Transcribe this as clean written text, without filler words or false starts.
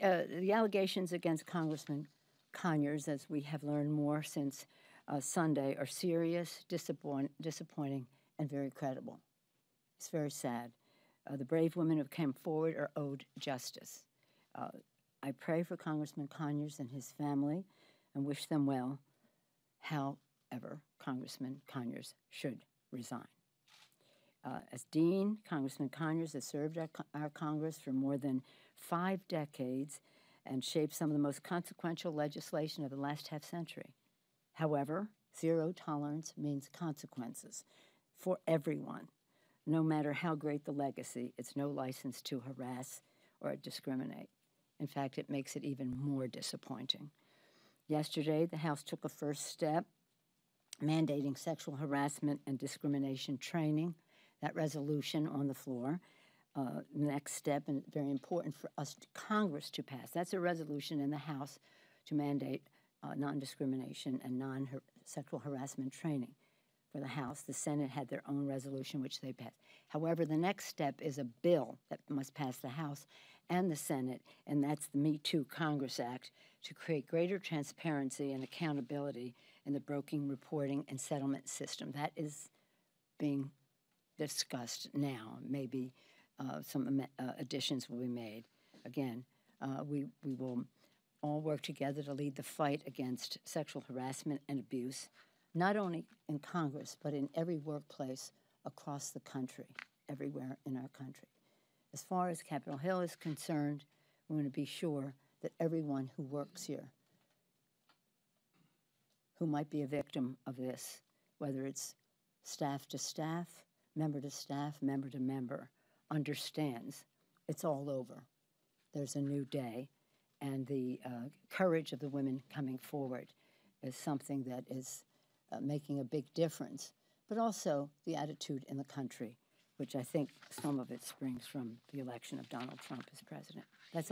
The allegations against Congressman Conyers, as we have learned more since Sunday, are serious, disappointing, and very credible. It's very sad. The brave women who came forward are owed justice. I pray for Congressman Conyers and his family and wish them well. However, Congressman Conyers should resign. As Dean, Congressman Conyers has served our Congress for more than 5 decades and shaped some of the most consequential legislation of the last half century. However, zero tolerance means consequences for everyone, no matter how great the legacy. It's no license to harass or discriminate. In fact, it makes it even more disappointing. Yesterday, the House took a first step, mandating sexual harassment and discrimination training. That resolution on the floor, next step, and very important for us, Congress, to pass. That's a resolution in the House to mandate non-discrimination and non-sexual harassment training for the House. The Senate had their own resolution, which they passed. However, the next step is a bill that must pass the House and the Senate, and that's the Me Too Congress Act, to create greater transparency and accountability in the broking, reporting, and settlement system. That is being discussed now. Maybe some additions will be made. Again, we will all work together to lead the fight against sexual harassment and abuse, not only in Congress, but in every workplace across the country, everywhere in our country. As far as Capitol Hill is concerned, we want to be sure that everyone who works here, who might be a victim of this, whether it's staff to staff, member to staff, member to member, understands it's all over. There's a new day, and the courage of the women coming forward is something that is making a big difference, but also the attitude in the country, which I think some of it springs from the election of Donald Trump as president. That's